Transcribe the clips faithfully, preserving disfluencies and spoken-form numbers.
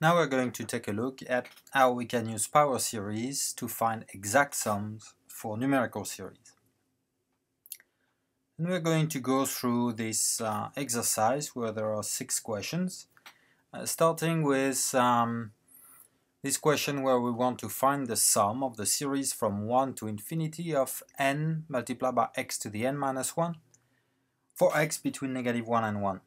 Now we're going to take a look at how we can use power series to find exact sums for numerical series. And we're going to go through this uh, exercise where there are six questions, uh, starting with um, this question where we want to find the sum of the series from one to infinity of n multiplied by x to the n minus one for x between negative one and one.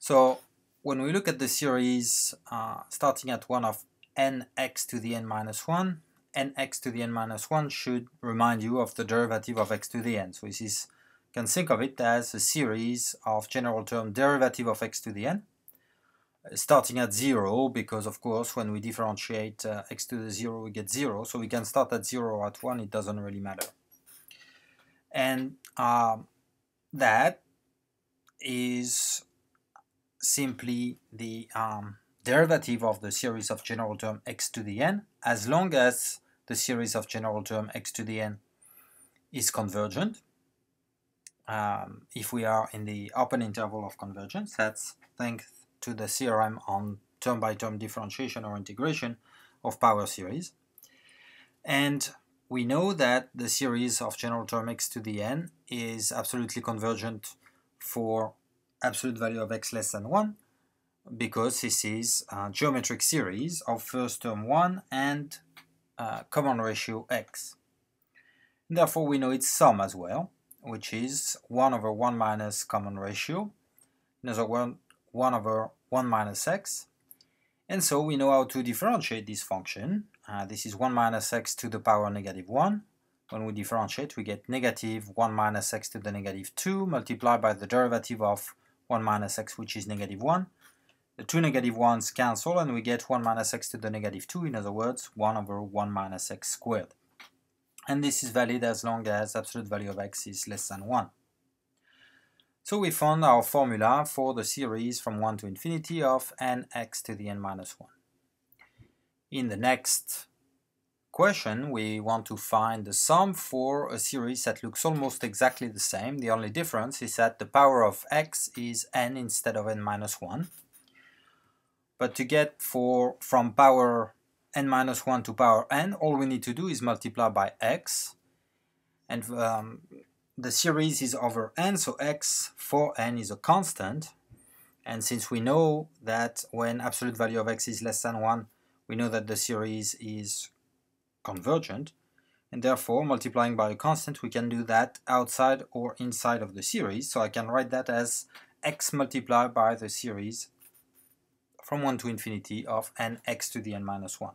So when we look at the series uh, starting at one of nx to the n minus one, nx to the n minus one should remind you of the derivative of x to the n. So this is, you can think of it as a series of general term derivative of x to the n, starting at zero, because of course when we differentiate uh, x to the zero we get zero, so we can start at zero, at one, it doesn't really matter. And uh, that is simply the um, derivative of the series of general term x to the n, as long as the series of general term x to the n is convergent. Um, if we are in the open interval of convergence, that's thanks to the theorem on term-by-term differentiation or integration of power series. And we know that the series of general term x to the n is absolutely convergent for absolute value of x less than one, because this is a geometric series of first term one and uh, common ratio x. And therefore we know its sum as well, which is one over one minus common ratio, in other words one over one minus x, and so we know how to differentiate this function. Uh, this is one minus x to the power negative one. When we differentiate we get negative one minus x to the negative two multiplied by the derivative of one minus x, which is negative one. The two negative ones cancel and we get one minus x to the negative two, in other words one over one minus x squared. And this is valid as long as absolute value of x is less than one. So we found our formula for the series from one to infinity of nx to the n minus one. In the next question we want to find the sum for a series that looks almost exactly the same. The only difference is that the power of x is n instead of n minus one. But to get for from power n minus one to power n, all we need to do is multiply by x, and um, the series is over n, so x for n is a constant, and since we know that when absolute value of x is less than one, we know that the series is convergent, and therefore multiplying by a constant we can do that outside or inside of the series, so I can write that as x multiplied by the series from one to infinity of nx to the n minus one.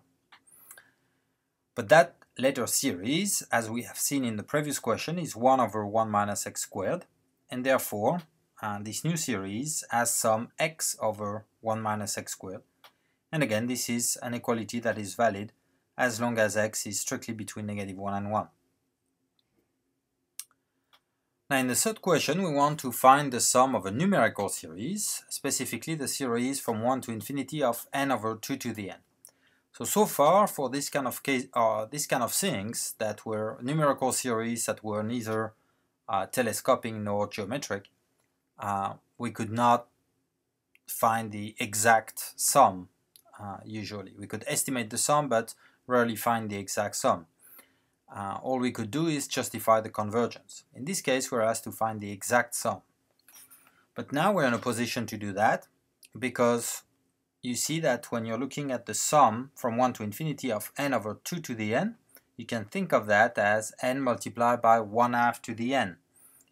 But that later series, as we have seen in the previous question, is one over one minus x squared, and therefore uh, this new series has some x over one minus x squared, and again this is an equality that is valid as long as x is strictly between negative one and one. Now in the third question we want to find the sum of a numerical series, specifically the series from one to infinity of n over two to the n. So so far for this kind of case, uh, this kind of things that were numerical series that were neither uh, telescopic nor geometric, uh, we could not find the exact sum uh, usually. We could estimate the sum but rarely find the exact sum. Uh, all we could do is justify the convergence. In this case we're asked to find the exact sum. But now we're in a position to do that, because you see that when you're looking at the sum from one to infinity of n over two to the n, you can think of that as n multiplied by one half to the n.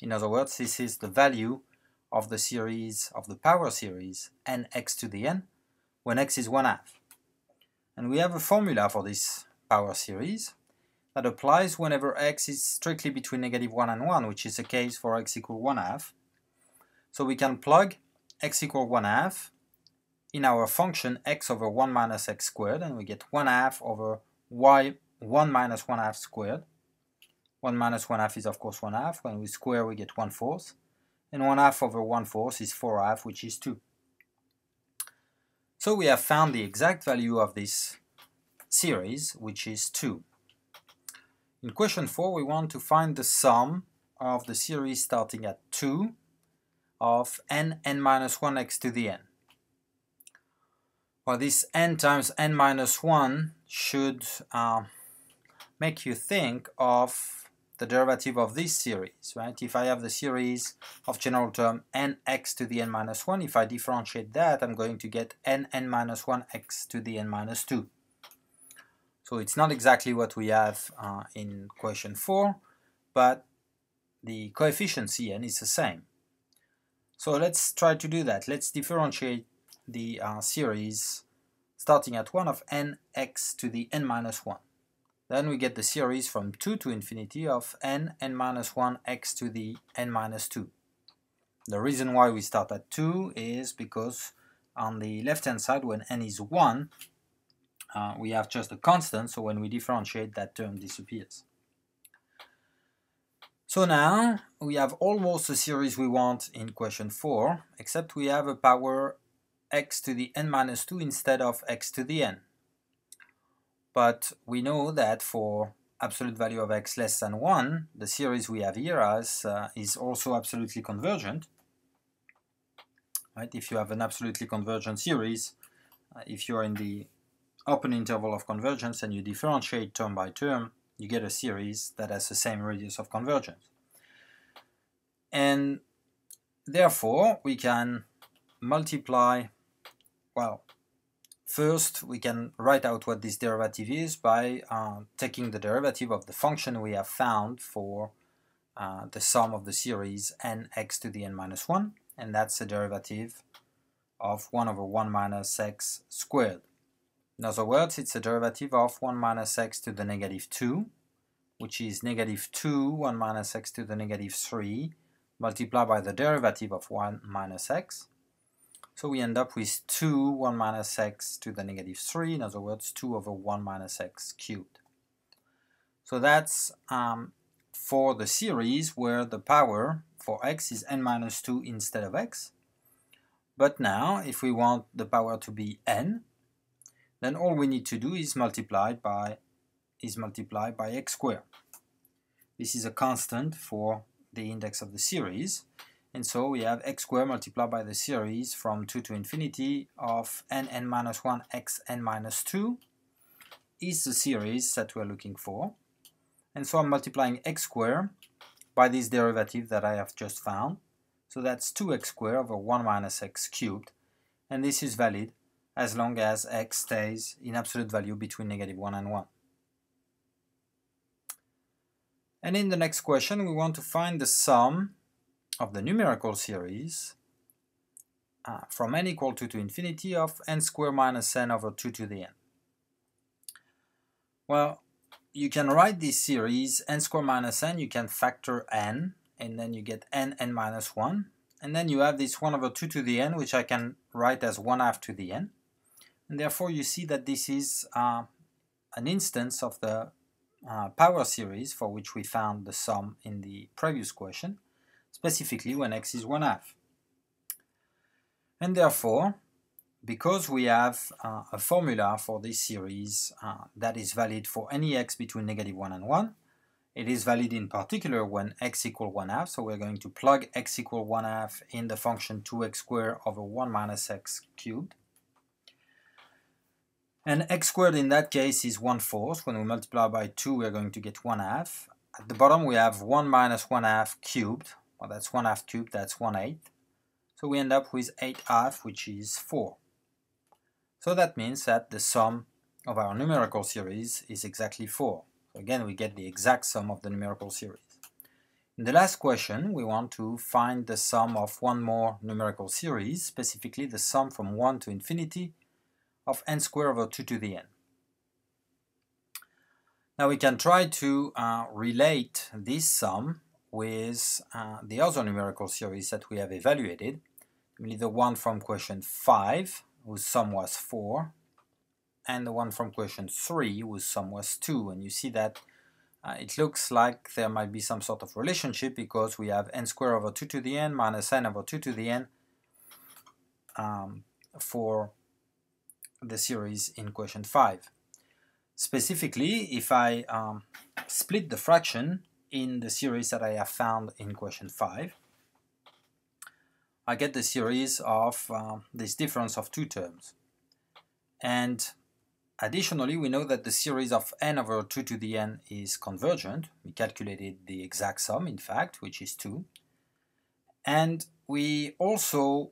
In other words, this is the value of the series, of the power series nx to the n, when x is one half. And we have a formula for this power series that applies whenever x is strictly between negative one and one, which is the case for x equal one half. So we can plug x equal one half in our function x over one minus x squared, and we get one half over y one minus one half squared. one minus one half is of course one half, when we square we get one fourth, and one half over one fourth is four half, which is two. So we have found the exact value of this series, which is two. In question four we want to find the sum of the series starting at two of n n minus one x to the n. Well, this n times n minus one should uh, make you think of the derivative of this series, right? If I have the series of general term nx to the n minus one, if I differentiate that, I'm going to get nn minus one x to the n minus two. So it's not exactly what we have uh, in equation four, but the coefficient Cn is the same. So let's try to do that. Let's differentiate the uh, series starting at one of nx to the n minus one. Then we get the series from two to infinity of n, n minus one, x to the n minus two. The reason why we start at two is because on the left-hand side, when n is one, uh, we have just a constant, so when we differentiate, that term disappears. So now, we have almost the series we want in equation four, except we have a power x to the n minus two instead of x to the n. But we know that for absolute value of x less than one, the series we have here as, uh, is also absolutely convergent. Right? If you have an absolutely convergent series, uh, if you're in the open interval of convergence and you differentiate term by term, you get a series that has the same radius of convergence. And therefore, we can multiply, well, first, we can write out what this derivative is by uh, taking the derivative of the function we have found for uh, the sum of the series nx to the n minus one, and that's the derivative of one over one minus x squared. In other words, it's the derivative of one minus x to the negative two, which is negative two, one minus x to the negative three, multiplied by the derivative of one minus x. So we end up with two, one minus x to the negative three, in other words, two over one minus x cubed. So that's um, for the series where the power for x is n minus two instead of x. But now, if we want the power to be n, then all we need to do is multiply by, is multiply by x squared. This is a constant for the index of the series. And so we have x squared multiplied by the series from two to infinity of n n minus one x n minus two is the series that we're looking for. And so I'm multiplying x squared by this derivative that I have just found. So that's two x squared over one minus x cubed. And this is valid as long as x stays in absolute value between negative one and one. And in the next question, we want to find the sum of the numerical series uh, from n equal to, to infinity of n squared minus n over two to the n. Well, you can write this series n squared minus n, you can factor n, and then you get n n minus one, and then you have this one over two to the n, which I can write as one half to the n, and therefore you see that this is uh, an instance of the uh, power series for which we found the sum in the previous question, specifically when x is one half. And therefore, because we have uh, a formula for this series uh, that is valid for any x between negative one and one, it is valid in particular when x equals one half, so we're going to plug x equal one half in the function two x squared over one minus x cubed. And x squared in that case is one fourth. When we multiply by two, we're going to get one half. At the bottom we have one minus one half cubed. Well, that's one half cubed, that's one eighth. So we end up with eight half, which is four. So that means that the sum of our numerical series is exactly four. So again, we get the exact sum of the numerical series. In the last question, we want to find the sum of one more numerical series, specifically the sum from one to infinity of n squared over two to the n. Now we can try to uh, relate this sum with uh, the other numerical series that we have evaluated, namely the one from question five, whose sum was four, and the one from question three, whose sum was two. And you see that uh, it looks like there might be some sort of relationship because we have n squared over two to the n minus n over two to the n um, for the series in question five. Specifically, if I um, split the fraction in the series that I have found in question five, I get the series of uh, this difference of two terms. And additionally, we know that the series of n over two to the n is convergent. We calculated the exact sum, in fact, which is two. And we also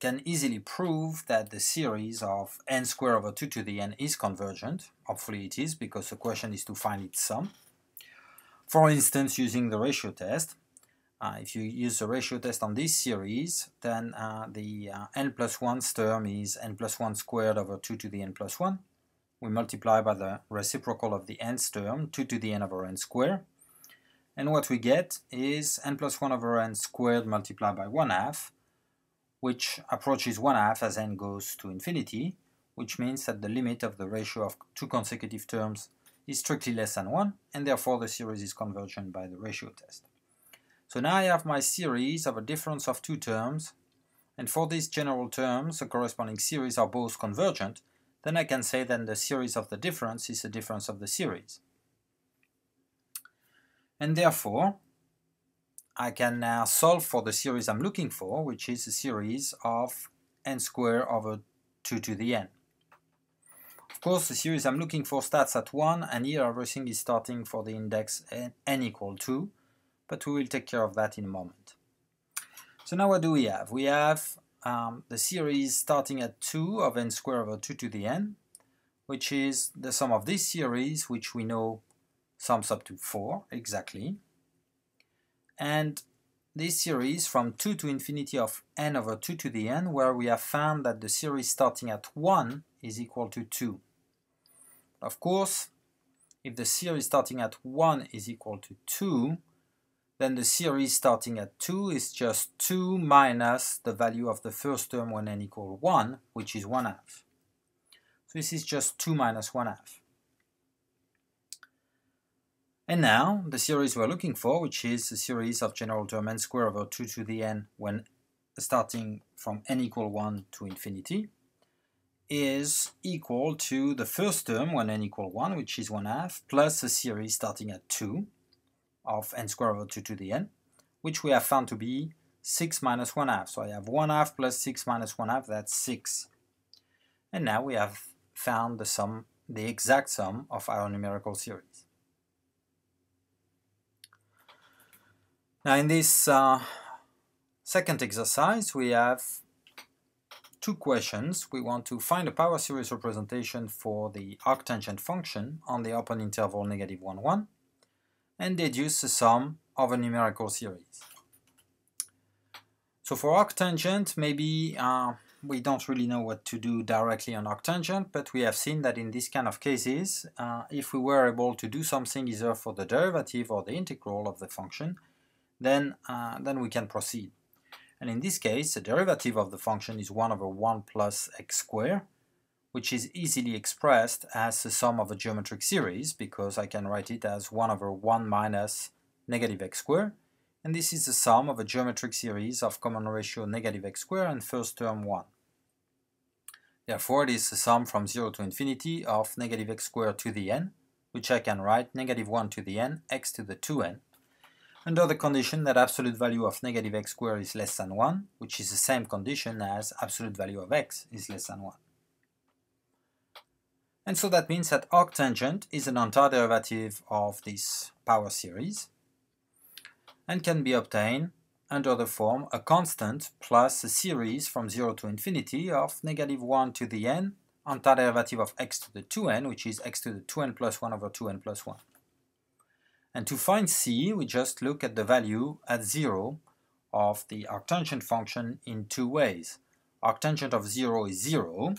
can easily prove that the series of n squared over two to the n is convergent. Hopefully it is, because the question is to find its sum. For instance, using the ratio test. Uh, if you use the ratio test on this series, then uh, the uh, n plus one's term is n plus one squared over two to the n plus one. We multiply by the reciprocal of the n's term, two to the n over n squared. And what we get is n plus one over n squared multiplied by one half, which approaches one half as n goes to infinity, which means that the limit of the ratio of two consecutive terms is strictly less than one, and therefore the series is convergent by the ratio test. So now I have my series of a difference of two terms, and for these general terms, the corresponding series are both convergent. Then I can say that the series of the difference is the difference of the series. And therefore, I can now solve for the series I'm looking for, which is a series of n squared over two to the n. Of course, the series I'm looking for starts at one, and here everything is starting for the index n equal two, but we will take care of that in a moment. So now what do we have? We have Um, the series starting at two of n squared over two to the n, which is the sum of this series, which we know sums up to four exactly, and this series from two to infinity of n over two to the n, where we have found that the series starting at one is equal to two. Of course, if the series starting at one is equal to two, then the series starting at two is just two minus the value of the first term when n equals one, which is one half. So this is just two minus one half. And now, the series we're looking for, which is the series of general term n squared over two to the n when starting from n equals one to infinity, is equal to the first term when n equals one, which is one half, plus the series starting at two of n squared over two to the n, which we have found to be six minus one half. So I have one half plus six minus one half, that's six. And now we have found the sum, the exact sum of our numerical series. Now in this uh, second exercise, we have two questions. We want to find a power series representation for the arctangent function on the open interval negative one, one, and deduce the sum of a numerical series. So for arctangent, maybe uh, we don't really know what to do directly on arctangent, but we have seen that in this kind of cases, uh, if we were able to do something either for the derivative or the integral of the function, then, uh, then we can proceed. And in this case, the derivative of the function is one over one plus x squared, which is easily expressed as the sum of a geometric series, because I can write it as one over one minus negative x squared, and this is the sum of a geometric series of common ratio negative x squared and first term one. Therefore, it is the sum from zero to infinity of negative x squared to the n, which I can write negative one to the n, x to the two n, under the condition that absolute value of negative x squared is less than one, which is the same condition as absolute value of x is less than one. And so that means that arctangent is an antiderivative of this power series and can be obtained under the form a constant plus a series from zero to infinity of negative one to the n, antiderivative of x to the two n, which is x to the two n plus one over two n plus one. And to find c, we just look at the value at zero of the arctangent function in two ways. Arctangent of zero is zero.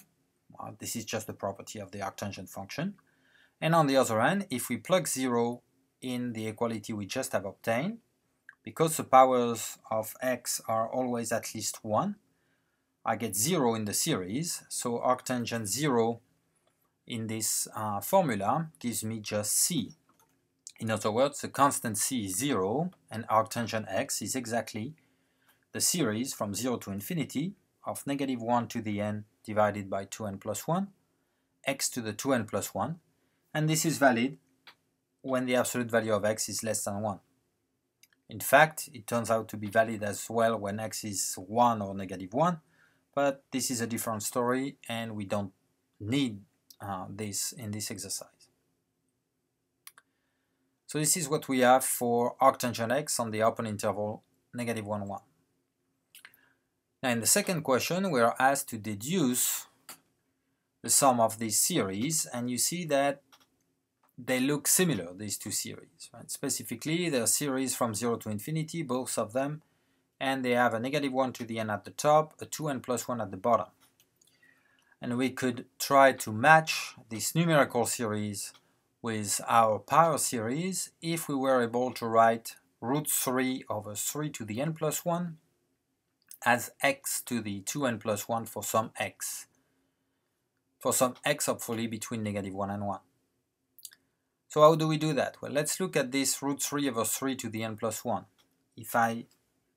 Uh, this is just the property of the arctangent function. And on the other hand, if we plug zero in the equality we just have obtained, because the powers of x are always at least one, I get zero in the series. So arctangent zero in this uh, formula gives me just c. In other words, the constant c is zero, and arctangent x is exactly the series from zero to infinity of negative one to the n divided by two n plus one, x to the two n plus one, and this is valid when the absolute value of x is less than one. In fact, it turns out to be valid as well when x is one or negative one, but this is a different story and we don't need uh, this in this exercise. So this is what we have for arctangent x on the open interval negative one, one. Now in the second question, we are asked to deduce the sum of these series, and you see that they look similar, these two series, right? Specifically, they are series from zero to infinity, both of them, and they have a negative one to the n at the top, a two n plus one at the bottom. And we could try to match this numerical series with our power series if we were able to write root three over three to the n plus one as x to the two n plus one for some x. For some x, hopefully, between negative one and one. So how do we do that? Well, let's look at this root three over three to the n plus one. If I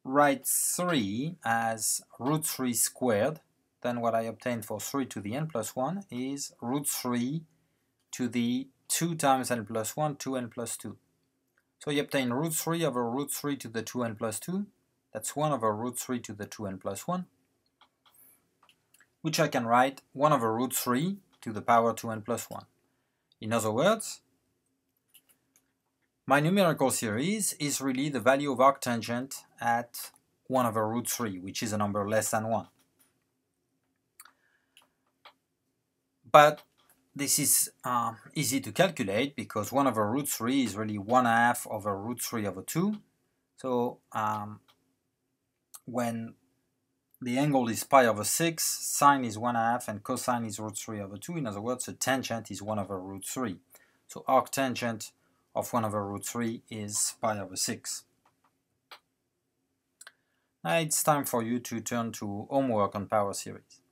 write three as root three squared, then what I obtain for three to the n plus one is root three to the two times n plus one, two n plus two. So you obtain root three over root three to the two n plus two. That's one over root three to the two n plus one, which I can write one over root three to the power two n plus one. In other words, my numerical series is really the value of arctangent at one over root three, which is a number less than one. But this is uh, easy to calculate because one over root three is really one half over root three over two. So um, when the angle is pi over six, sine is one half and cosine is root three over two. In other words, the tangent is one over root three. So arctangent of one over root three is pi over six. Now it's time for you to turn to homework on power series.